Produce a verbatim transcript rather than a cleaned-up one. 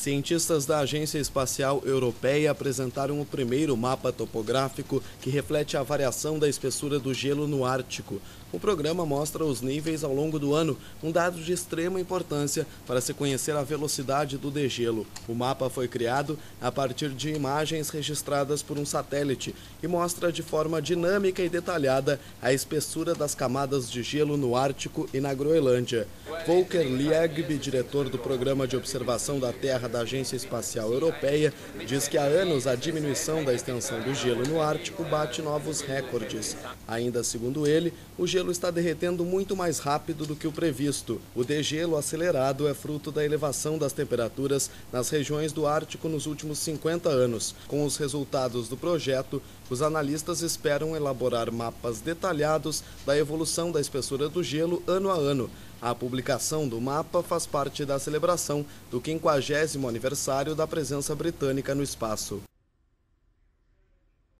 Cientistas da Agência Espacial Europeia apresentaram o primeiro mapa topográfico que reflete a variação da espessura do gelo no Ártico. O programa mostra os níveis ao longo do ano, um dado de extrema importância para se conhecer a velocidade do degelo. O mapa foi criado a partir de imagens registradas por um satélite e mostra de forma dinâmica e detalhada a espessura das camadas de gelo no Ártico e na Groenlândia. Volker Liebig, diretor do Programa de Observação da Terra da Agência Espacial Europeia, diz que há anos a diminuição da extensão do gelo no Ártico bate novos recordes. Ainda segundo ele, o gelo está derretendo muito mais rápido do que o previsto. O degelo acelerado é fruto da elevação das temperaturas nas regiões do Ártico nos últimos cinquenta anos. Com os resultados do projeto, os analistas esperam elaborar mapas detalhados da evolução da espessura do gelo ano a ano. A publicação do mapa faz parte da celebração do quinquagésimo aniversário da presença britânica no espaço.